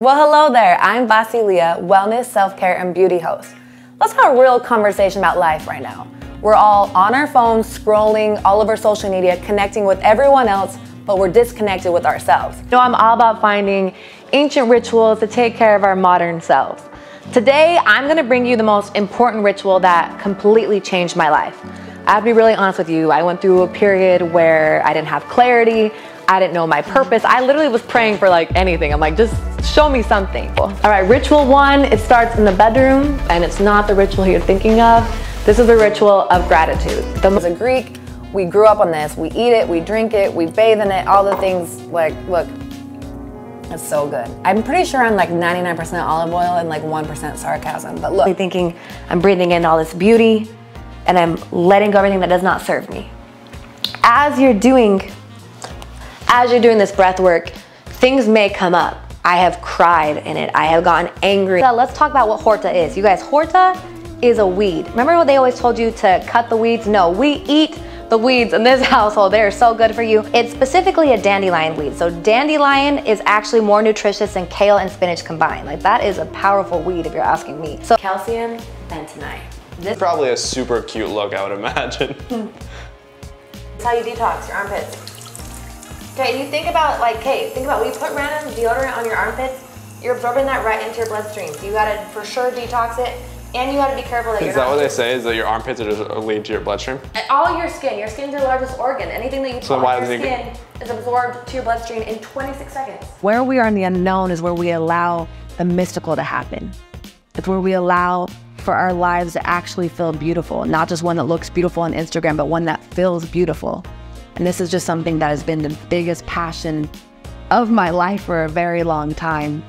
Well, hello there, I'm Vasileia, wellness, self-care, and beauty host. Let's have a real conversation about life right now. We're all on our phones, scrolling, all over social media, connecting with everyone else, but we're disconnected with ourselves. You know, I'm all about finding ancient rituals to take care of our modern selves. Today, I'm gonna bring you the most important ritual that completely changed my life. I have to be really honest with you, I went through a period where I didn't have clarity, I didn't know my purpose. I literally was praying for like anything. I'm like, just show me something. All right, ritual one, it starts in the bedroom, and it's not the ritual you're thinking of. This is the ritual of gratitude. As a Greek, we grew up on this. We eat it, we drink it, we bathe in it, all the things. Like, look, it's so good. I'm pretty sure I'm like 99% olive oil and like 1% sarcasm, but look. I'm thinking I'm breathing in all this beauty, and I'm letting go everything that does not serve me. As you're doing this breath work, things may come up. I have cried in it. I have gotten angry. So let's talk about what horta is. You guys, horta is a weed. Remember what they always told you to cut the weeds? No, we eat the weeds in this household. They're so good for you. It's specifically a dandelion weed. So dandelion is actually more nutritious than kale and spinach combined. Like, that is a powerful weed if you're asking me. So calcium, bentonite. This is probably a super cute look, I would imagine. It's how you detox your armpits. Okay, you think about, like, hey, think about when you put random deodorant on your armpits, you're absorbing that right into your bloodstream. So you gotta for sure detox it, and you gotta be careful that you're not. Is that what they say, is that your armpits are just a lead to your bloodstream? And all your skin's your largest organ. Anything that you put on your skin is absorbed to your bloodstream in 26 seconds. Where we are in the unknown is where we allow the mystical to happen. It's where we allow for our lives to actually feel beautiful, not just one that looks beautiful on Instagram, but one that feels beautiful. And this is just something that has been the biggest passion of my life for a very long time.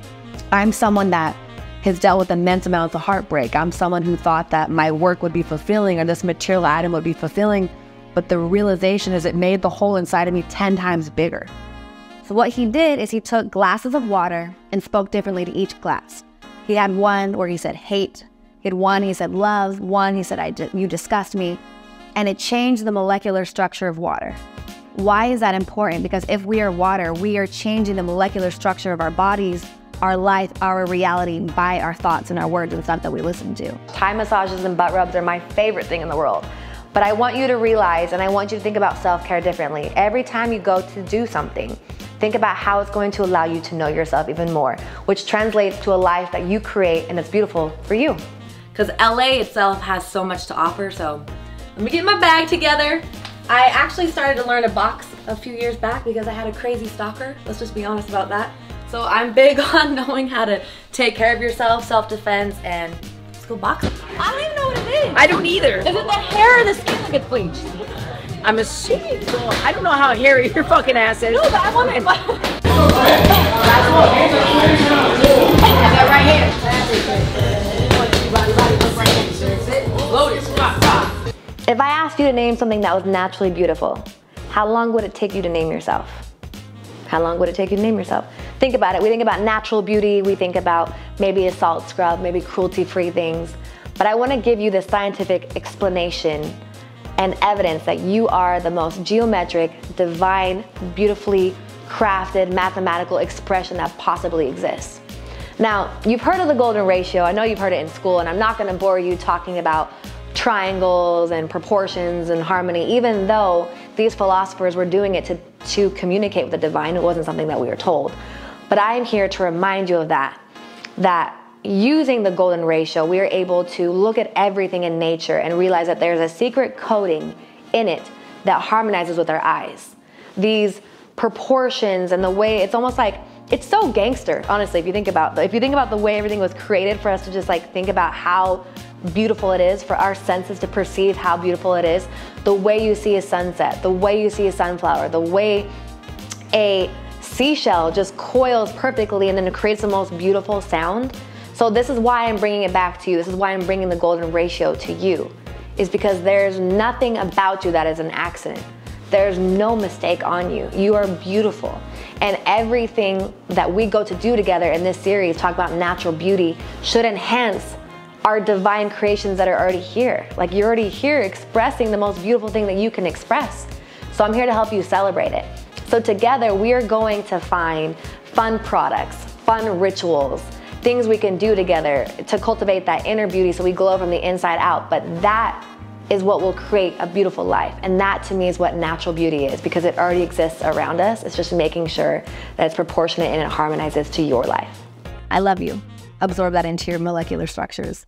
I'm someone that has dealt with immense amounts of heartbreak. I'm someone who thought that my work would be fulfilling or this material item would be fulfilling, but the realization is it made the hole inside of me 10 times bigger. So what he did is he took glasses of water and spoke differently to each glass. He had one where he said hate, he had one he said love, one he said you disgust me, and it changed the molecular structure of water. Why is that important? Because if we are water, we are changing the molecular structure of our bodies, our life, our reality by our thoughts and our words and stuff that we listen to. Thai massages and butt rubs are my favorite thing in the world. But I want you to realize, and I want you to think about self-care differently. Every time you go to do something, think about how it's going to allow you to know yourself even more, which translates to a life that you create and it's beautiful for you. Because LA itself has so much to offer, so let me get my bag together. I actually started to learn to box a few years back because I had a crazy stalker. Let's just be honest about that. So I'm big on knowing how to take care of yourself, self-defense, and let's go boxing. I don't even know what it is. I don't either. Is it the hair or the skin that gets bleached? I'm assuming so. I don't know how hairy your fucking ass is. No, but I want it. Right here. Loaded. If I asked you to name something that was naturally beautiful, how long would it take you to name yourself? How long would it take you to name yourself? Think about it. We think about natural beauty. We think about maybe a salt scrub, maybe cruelty-free things. But I want to give you the scientific explanation and evidence that you are the most geometric, divine, beautifully crafted, mathematical expression that possibly exists. Now, you've heard of the golden ratio. I know you've heard it in school, and I'm not going to bore you talking about triangles and proportions and harmony, even though these philosophers were doing it to communicate with the divine. It wasn't something that we were told. But I am here to remind you of that using the golden ratio, we are able to look at everything in nature and realize that there's a secret coding in it that harmonizes with our eyes. These proportions and the way, it's almost like, it's so gangster, honestly, if you think about the way everything was created for us to just like think about how beautiful it is, for our senses to perceive how beautiful it is. The way you see a sunset, the way you see a sunflower, the way a seashell just coils perfectly and then it creates the most beautiful sound. So this is why I'm bringing it back to you. This is why I'm bringing the golden ratio to you, is because there's nothing about you that is an accident. There's no mistake on you. You are beautiful. And everything that we go to do together in this series, talk about natural beauty, should enhance our divine creations that are already here. Like, you're already here expressing the most beautiful thing that you can express. So I'm here to help you celebrate it. So together we are going to find fun products, fun rituals, things we can do together to cultivate that inner beauty so we glow from the inside out. But that is what will create a beautiful life. And that to me is what natural beauty is, because it already exists around us. It's just making sure that it's proportionate and it harmonizes to your life. I love you. Absorb that into your molecular structures.